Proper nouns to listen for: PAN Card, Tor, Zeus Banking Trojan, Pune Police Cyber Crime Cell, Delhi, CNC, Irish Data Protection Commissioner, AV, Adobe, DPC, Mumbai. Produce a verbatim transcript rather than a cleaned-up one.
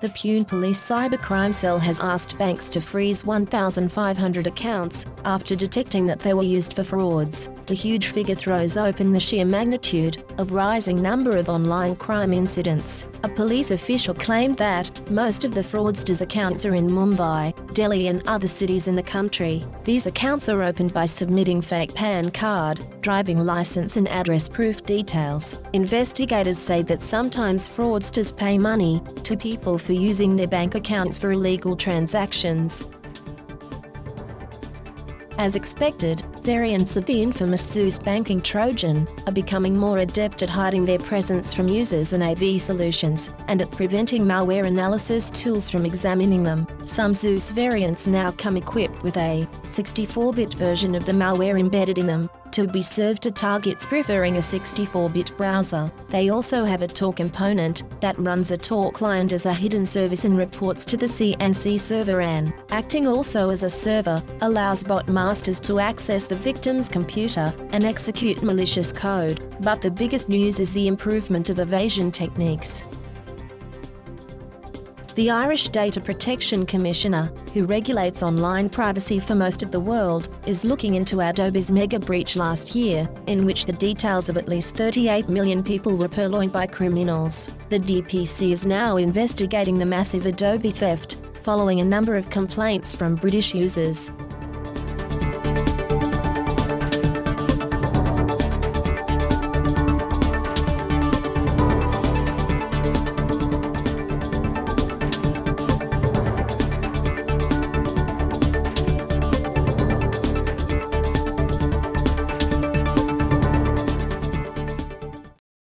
The Pune Police Cyber Crime Cell has asked banks to freeze one thousand five hundred accounts after detecting that they were used for frauds. The huge figure throws open the sheer magnitude of rising number of online crime incidents. A police official claimed that most of the fraudsters' accounts are in Mumbai, Delhi and other cities in the country. These accounts are opened by submitting fake P A N card, driving license and address proof details. Investigators say that sometimes fraudsters pay money to people for using their bank accounts for illegal transactions. As expected, variants of the infamous Zeus Banking Trojan are becoming more adept at hiding their presence from users and A V solutions, and at preventing malware analysis tools from examining them. Some Zeus variants now come equipped with a sixty-four bit version of the malware embedded in them, to be served to targets preferring a sixty-four bit browser. They also have a Tor component that runs a Tor client as a hidden service and reports to the C N C server, and, acting also as a server, allows bot masters to access the victim's computer and execute malicious code. But the biggest news is the improvement of evasion techniques. The Irish Data Protection Commissioner, who regulates online privacy for most of the world, is looking into Adobe's mega breach last year, in which the details of at least thirty-eight million people were purloined by criminals. The D P C is now investigating the massive Adobe theft, following a number of complaints from British users.